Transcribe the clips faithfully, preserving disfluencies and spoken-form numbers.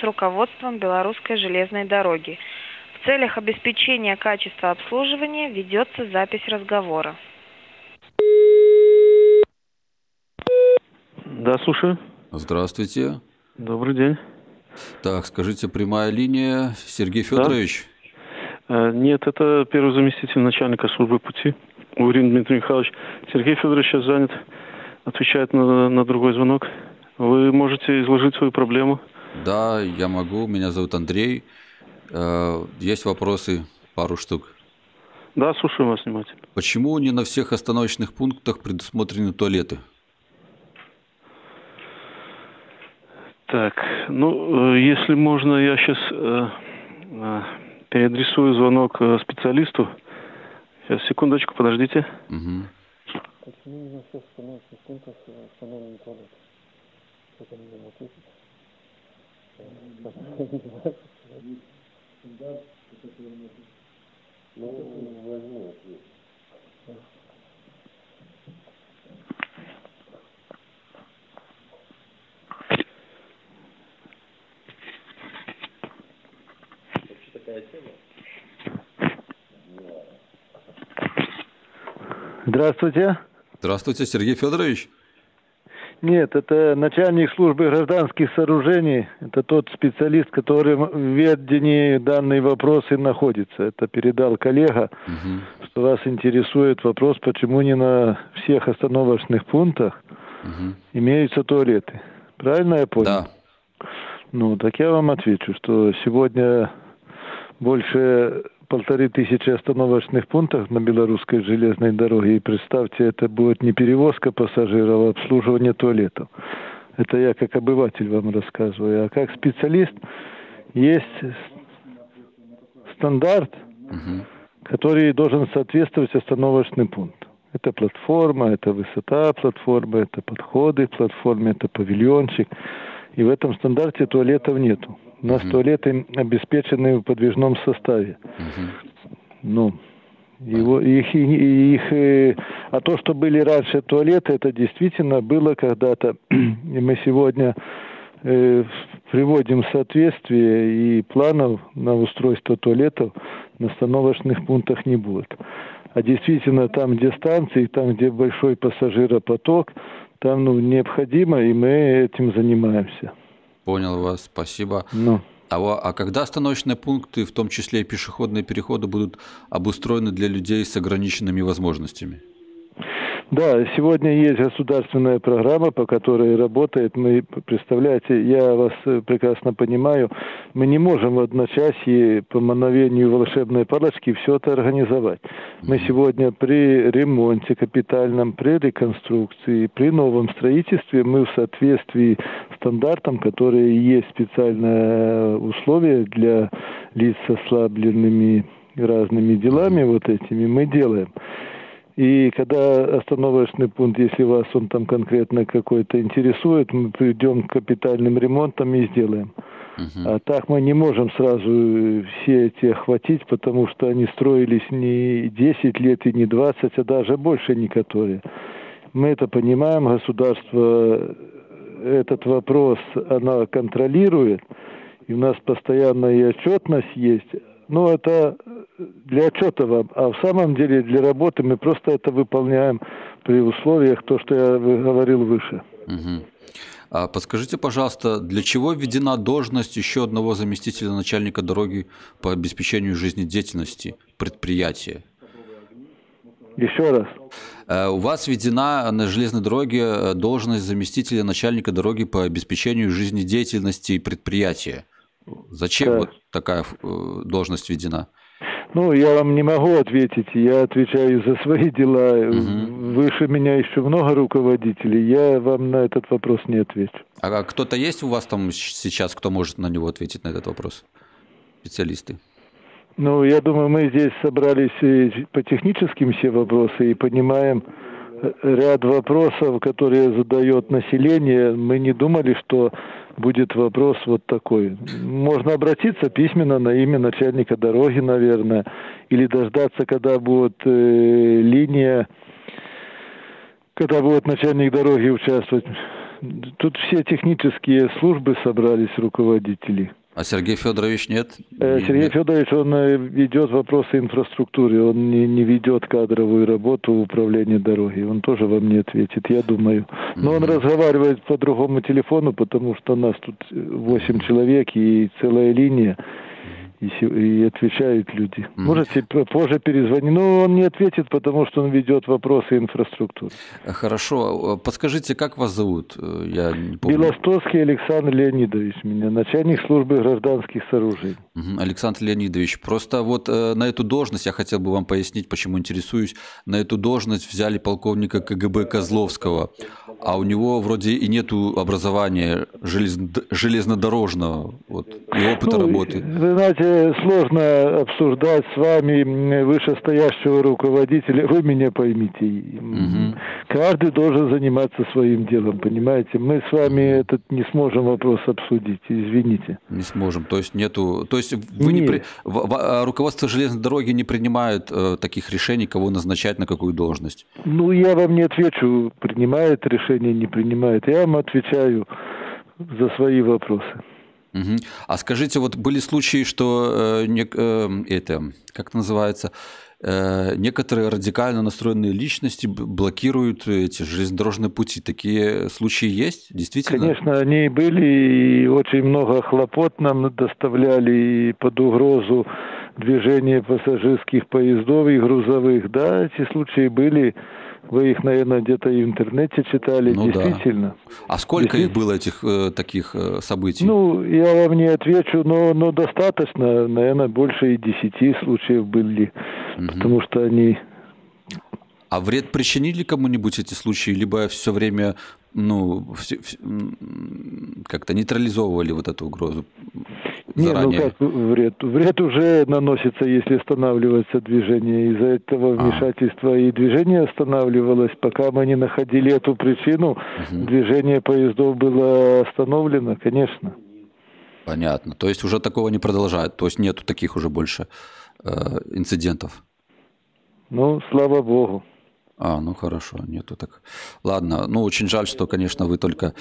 с руководством Белорусской железной дороги. В целях обеспечения качества обслуживания ведется запись разговора. Да, слушаю. Здравствуйте. Добрый день. Так, скажите, прямая линия, Сергей Федорович? Да? Нет, это первый заместитель начальника службы пути, Урин Дмитрий Михайлович. Сергей Федорович сейчас занят, отвечает на, на другой звонок. Вы можете изложить свою проблему? Да, я могу. Меня зовут Андрей. Есть вопросы, пару штук. Да, слушаю вас внимательно. Почему не на всех остановочных пунктах предусмотрены туалеты? Так, ну, если можно, я сейчас э, э, переадресую звонок специалисту. Сейчас, секундочку, подождите. Угу. Почему не на всех остановочных пунктах установлены туалеты? Кто-то мне не ответит. Здравствуйте. Здравствуйте, Сергей Федорович. Нет, это начальник службы гражданских сооружений. Это тот специалист, который в ведении данные вопросы находится. Это передал коллега, угу. Что вас интересует вопрос, почему не на всех остановочных пунктах угу. имеются туалеты. Правильно я понял? Да. Ну, так я вам отвечу, что сегодня больше полторы тысячи остановочных пунктов на Белорусской железной дороге. И представьте, это будет не перевозка пассажиров, а обслуживание туалетов. Это я как обыватель вам рассказываю. А как специалист есть стандарт, угу. который должен соответствовать остановочным пунктам. Это платформа, это высота платформы, это подходы к платформе, это павильончик. И в этом стандарте туалетов нету. У нас uh-huh. туалеты обеспечены в подвижном составе. Uh-huh. Ну, его, их, их, а то, что были раньше туалеты, это действительно было когда-то. И мы сегодня э, приводим в соответствие, и планов на устройство туалетов на остановочных пунктах не будет. А действительно, там, где станции, там, где большой пассажиропоток, там ну, необходимо, и мы этим занимаемся. Понял вас, спасибо. Ну. А, а когда остановочные пункты, в том числе и пешеходные переходы, будут обустроены для людей с ограниченными возможностями? Да, сегодня есть государственная программа, по которой работает. Мы, представляете, я вас прекрасно понимаю, мы не можем в одночасье по мановению волшебной палочки все это организовать. Мы сегодня при ремонте капитальном, при реконструкции, при новом строительстве мы в соответствии с стандартом, которые есть специальные условия для лиц с ослабленными разными делами вот этими, мы делаем. И когда остановочный пункт, если вас он там конкретно какой-то интересует, мы придем к капитальным ремонтам и сделаем. Угу. А так мы не можем сразу все эти охватить, потому что они строились не десять лет и не двадцать, а даже больше некоторые. Мы это понимаем, государство этот вопрос, оно контролирует, и у нас постоянная отчетность есть. Ну, это для отчета вам, а в самом деле для работы мы просто это выполняем при условиях, то, что я говорил выше. Угу. А подскажите, пожалуйста, для чего введена должность еще одного заместителя начальника дороги по обеспечению жизнедеятельности предприятия? Еще раз. А у вас введена на железной дороге должность заместителя начальника дороги по обеспечению жизнедеятельности предприятия. Зачем да. вот такая должность введена? Ну, я вам не могу ответить. Я отвечаю за свои дела. Угу. Выше меня еще много руководителей. Я вам на этот вопрос не отвечу. А кто-то есть у вас там сейчас, кто может на него ответить, на этот вопрос? Специалисты? Ну, я думаю, мы здесь собрались по техническим все вопросы и понимаем ряд вопросов, которые задает население. Мы не думали, что будет вопрос вот такой. Можно обратиться письменно на имя начальника дороги, наверное, или дождаться, когда будет э, линия, когда будет начальник дороги участвовать Тут все технические службы собрались, руководители. А Сергей Федорович нет? Сергей Федорович, он ведет вопросы инфраструктуры, он не, не ведет кадровую работу в управлении дороги. Он тоже вам не ответит, я думаю. Но mm-hmm. он разговаривает по другому телефону, потому что нас тут восемь человек и целая линия. И отвечают люди. Можете позже перезвонить. Но он не ответит, потому что он ведет вопросы инфраструктуры. Хорошо. Подскажите, как вас зовут? Я не помню. Белостоцкий Александр Леонидович меня, начальник службы гражданских сооружений. Александр Леонидович, просто вот на эту должность, я хотел бы вам пояснить, почему интересуюсь, на эту должность взяли полковника ка гэ бэ Козловского, а у него вроде и нету образования железнодорожного вот, и опыта ну, работы. Вы знаете, сложно обсуждать с вами вышестоящего руководителя. Вы меня поймите. Угу. Каждый должен заниматься своим делом, понимаете? Мы с вами этот не сможем вопрос обсудить, извините. Не сможем. То есть нету... То есть вы Нет. не при... руководство железной дороги не принимает э, таких решений, кого назначать на какую должность? Ну, я вам не отвечу, принимает решение, не принимает. Я вам отвечаю за свои вопросы. Угу. А скажите, вот были случаи, что э, не, э, это, как называется, э, некоторые радикально настроенные личности блокируют эти железнодорожные пути. Такие случаи есть, действительно? Конечно, они были, и очень много хлопот нам доставляли под угрозу движения пассажирских поездов и грузовых. Да, эти случаи были. Вы их, наверное, где-то и в интернете читали, ну, действительно. Да. А сколько действительно. их было, этих э, таких э, событий? Ну, я вам не отвечу, но, но достаточно, наверное, больше и десяти случаев были, угу. потому что они... А вред причинили кому-нибудь эти случаи, либо все время, ну, все, все, как-то нейтрализовывали вот эту угрозу? Не, заранее. Ну как вред? Вред уже наносится, если останавливается движение. Из-за этого вмешательства а. и движение останавливалось. Пока мы не находили эту причину, угу. движение поездов было остановлено, конечно. Понятно. То есть уже такого не продолжают? То есть нету таких уже больше э, инцидентов? Ну, слава богу. А, ну хорошо, нету так. Ладно, ну очень жаль, что, конечно, вы только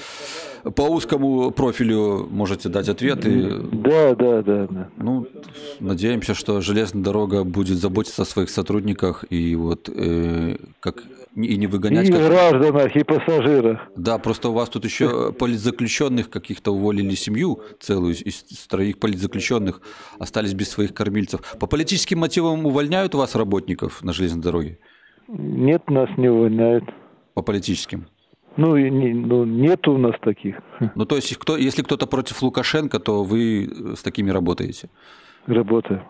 по узкому профилю можете дать ответы. Да, да, да, да. Ну, надеемся, что железная дорога будет заботиться о своих сотрудниках и вот э, как и не выгонять. И как... гражданах, и пассажирах. Да, просто у вас тут еще политзаключенных каких-то уволили, семью целую из троих политзаключенных остались без своих кормильцев. По политическим мотивам увольняют у вас работников на железной дороге? Нет, нас не увольняют. По политическим? Ну, и не, ну, нет у нас таких. Ну, то есть, кто, если кто-то против Лукашенко, то вы с такими работаете? Работаю.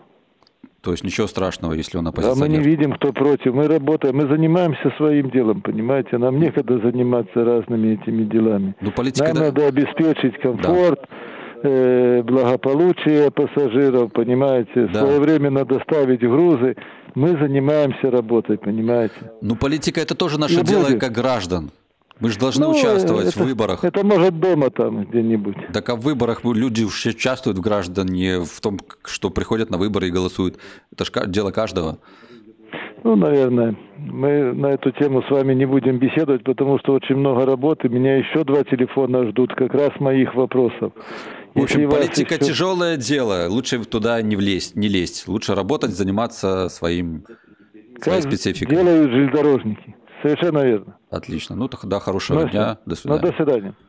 То есть, ничего страшного, если он оппозиционер? Да, мы не видим, кто против. Мы работаем, мы занимаемся своим делом, понимаете? Нам некогда заниматься разными этими делами. Ну, политика, Нам да... надо обеспечить комфорт. Да. Благополучие пассажиров, понимаете, да. своевременно доставить грузы. Мы занимаемся работой, понимаете. Ну, политика — это тоже наше дело как граждан. Мы же должны ну, участвовать это, в выборах. Это может дома там где-нибудь. Так а в выборах люди уже участвуют в граждане, в том, что приходят на выборы и голосуют. Это же дело каждого. Ну, наверное, мы на эту тему с вами не будем беседовать, потому что очень много работы. Меня еще два телефона ждут, как раз моих вопросов. В общем, Если политика еще... тяжелое дело. Лучше туда не влезть, не лезть. Лучше работать, заниматься своим, своей спецификой. Делают железнодорожники. Совершенно верно. Отлично. Ну, тогда хорошего Но дня. До свидания. Но до свидания.